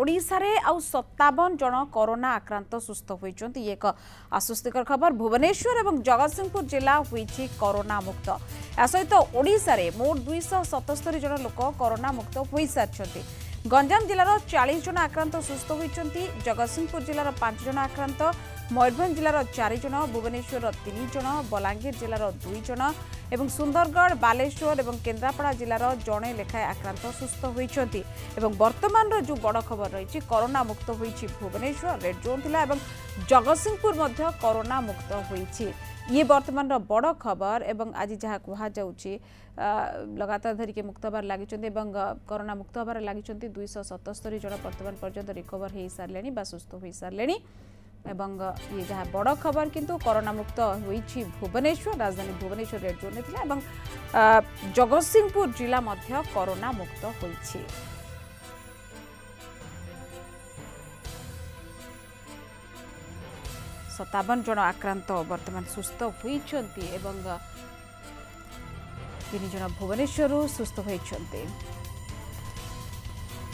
ओडिशा रे आउ 57 जन कोरोना आक्रांत सुस्थ होइछन्ती, एक आश्वस्तिकर खबर। भुवनेश्वर एवं जगतसिंहपुर जिला होइछि कोरोना मुक्त। या सहित ओडिशा रे मोट 277 जन लोक कोरोना मुक्त होई सारछन्ती। गंजाम जिलार 40 जन आक्रांत सुस्थ होइछन्ती, जगतसिंहपुर जिलार 5 जन आक्रांत, मयूरभंज जिलार 4 जन, भुवनेश्वर 3 जन, बलांगीर जिलार 2 जन एवं सुंदरगढ़, बालेश्वर एवं केंद्रापड़ा जिलार जड़े लेखाएं आक्रांत सुस्थ होती। बर्तमान जो बड़ खबर रही कोरोना मुक्त हो भुवनेश्वर रेड जोन था और जगत सिंहपुर कोरोना मुक्त होती। ये बर्तमान बड़ खबर एवं आज जहाँ कहुचे लगातार धरिके मुक्त हबार लगी कोरोना मुक्त हबार लगी 277 जन बर्तमान पर्यंत रिकवर हो सारे बा सुस्थ हो सारे। ये जहाँ बड़ खबर किंतु कोरोना मुक्त होइछि भुवनेश्वर, राजधानी भुवनेश्वर रेड जोन थिला एवं जगतसिंहपुर जिला मध्य कोरोना मुक्त होइछि। सतावन जन आक्रांत बर्तमान सुस्थ होइछन्ति एवं 3 जन भुवनेश्वरु सुस्थ होइछन्ति।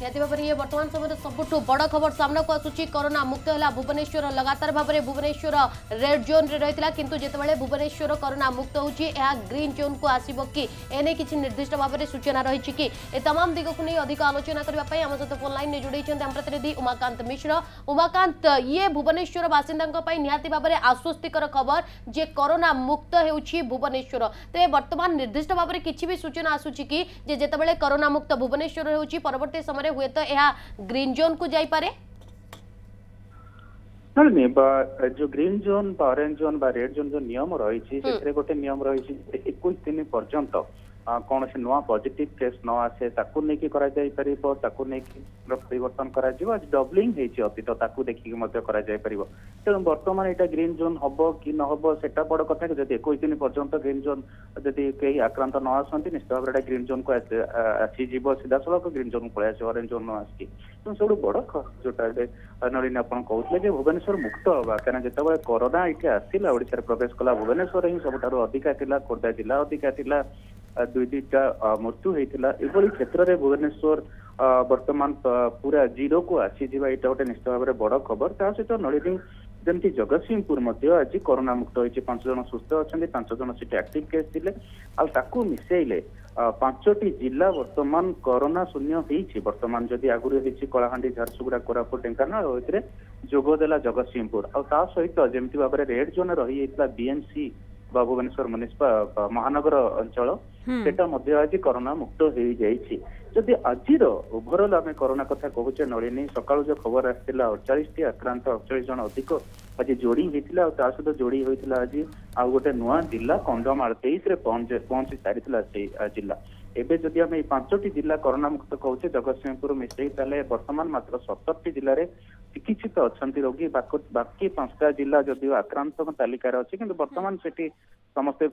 निहत भाव में ये बर्तमान समय में सबुठू बड़ खबर सामना को आसूची। कोरोना मुक्त है भुवनेश्वर। लगातार भाव में भुवनेश्वर रेड जोन रे रही किंतु जितेबाला भुवनेश्वर कोरोना मुक्त होची ग्रीन जोन को आसब कि एने किसी निर्दिष्ट भाव में सूचना रही कि तमाम दिगक नहीं अधिक आलोचना करने आम सहित फोन लाइन में जोड़े आम प्रतिनिधि उमाकांत मिश्र। उमाकांत, ये भुवनेश्वर बासिंदा निहत भाव में आश्वस्तिकर खबर जे कोरोना मुक्त होची भुवनेश्वर। तेज बर्तमान निर्दिष्ट भाव में किसी भी सूचना आसूची कि जितेबाला कोरोना मुक्त भुवनेश्वर होची परवर्त समय हुए तो यह ग्रीन जोन को जाई पारे? नहीं, जो green zone orange zone red zone जो नियम रही गोटे नियम रही 21 दिन पर्यंत कौन से नुआ पॉजिटिव केस न आसे नहीं परिवर्तन कर डबलिंग होती तो देखिकी तेणु बर्तमान यहाँ ग्रीन जोन हम कि न हम से बड़ कथा जदि 21 दिन पर्यंत ग्रीन जोन जदि कहीं आक्रांत न आसती निश्चित भाव में ग्रीन जोन को आसीज सीधा सड़क ग्रीन जोन को पलि ऑरेंज जोन आसी सब बड़ जोटा नलिनी आप कहते भुवनेश्वर मुक्त हवा कहीं जिते कोरोना ये आसा ओडिशा प्रवेश कला भुवनेश्वर हिं सबुठ अधिका था खोर्धा जिला अधिका था 2-3टा मृत्यु होता ये क्षेत्र में भुवनेश्वर बर्तमान पूरा जीरो को आसी जावा यहाँ गोटे निश्चित भाव में बड़ खबर। ता सहित नलिनी जमी जगतसिंहपुर आज कोरोना मुक्त होती 5 जन सुस्थ अच्छा 5 जन सीट एक्टिव केस थे आगे मिसेले 5टी जिला बर्तमान कोरोना शून्य होती। बर्तमान जदि आगुरी होती कलाहांडी झारसुगुड़ा कोरापुट ढेंकानाल ए जोगदेला जगतसिंहपुर आ सहित जमी भाव में रेड जोन रही बीएमसी भुवनेश्वर म्युनिसिपल महानगर अंचल आज कोरोना मुक्त हो जाएगी। जदि आज ओभरअल आम कोरोना कथा कहचे नलिनी सका जो खबर आसाला 48 आक्रांत 48 जन अधिक आज जोड़ी होता और सहित जोड़ी होता आज आउ गोटे नुआ जिला कंधमाल 23 पहुंची सारी जिला एवं जदि आम 5टी जिला कोरोना मुक्त कहचे जगतसिंहपुर मिसई ताले बर्तमान मात्र 70 जिले में चिकित्सित अच्छा रोगी बाकी 5टा जिला जदि आक्रांत तालिकार अच्छी किंतु बर्तमान से समस्ते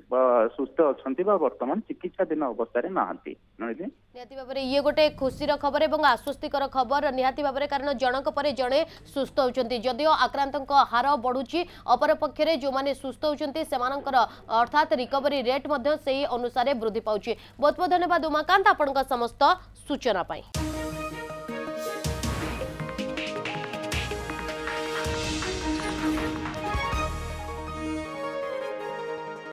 सुस्थ अच्छा बर्तमान चिकित्साधीन अवस्था नहांती। निहत भाव में ये गोटे खुशीर खबर और आश्वस्तिकर खबर निहती भाव में कारण जनक पर जड़े सुस्थ होती जदिओ आक्रांत हार बढ़ुची अपरपक्ष जो मैंने सुस्थ होती से अर्थात रिकवरी रेट से अनुसार वृद्धि पाँच। बहुत बहुत धन्यवाद उमाकांत आपंक समस्त सूचना।